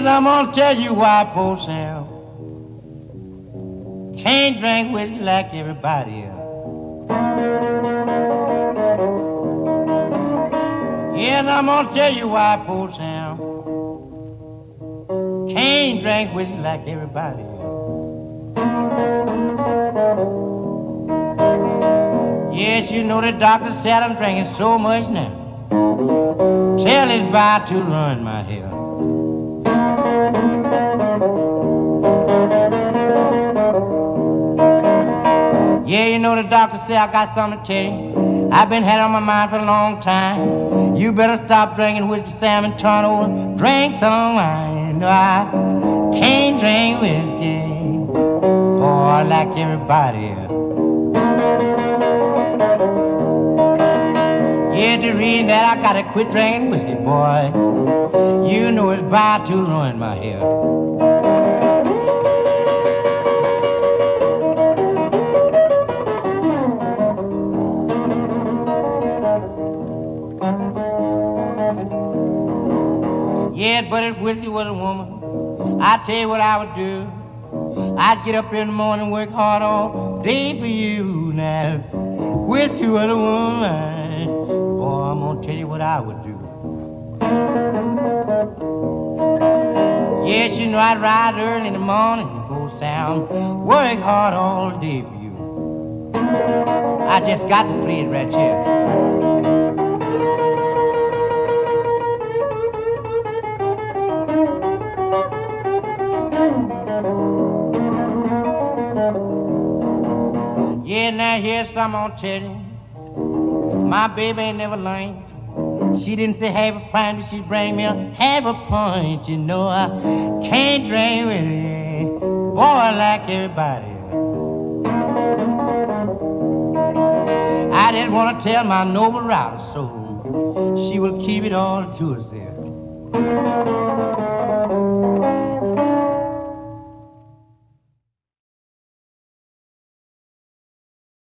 Cause I'm gonna tell you why poor Sam can't drink whiskey like everybody else. Yeah, and I'm gonna tell you why poor Sam can't drink whiskey like everybody else. Yes, you know the doctor said I'm drinking so much now, tell his bar to run my health. Yeah, you know the doctor said I got something to tell you. I've been had on my mind for a long time. You better stop drinking whiskey, Sam, and turn over. Drink some wine. No, I can't drink whiskey, boy, like everybody else. Yeah, the reason that I gotta quit drinking whiskey, boy, you know it's bound to ruin my health. Yeah, but if whiskey was a woman, I tell you what I would do. I'd get up in the morning and work hard all day for you. Now, if whiskey was a woman, boy, I'm gonna tell you what I would do. Yes, you know I'd ride early in the morning, go sound, work hard all day for you. I just got to play it right here. Yeah, now here's something I'll tell you. My baby ain't never lying. She didn't say half a pint, but she bring me a half a pint. You know I can't drink with it, boy, like everybody else. I didn't want to tell my noble router, so she will keep it all to herself.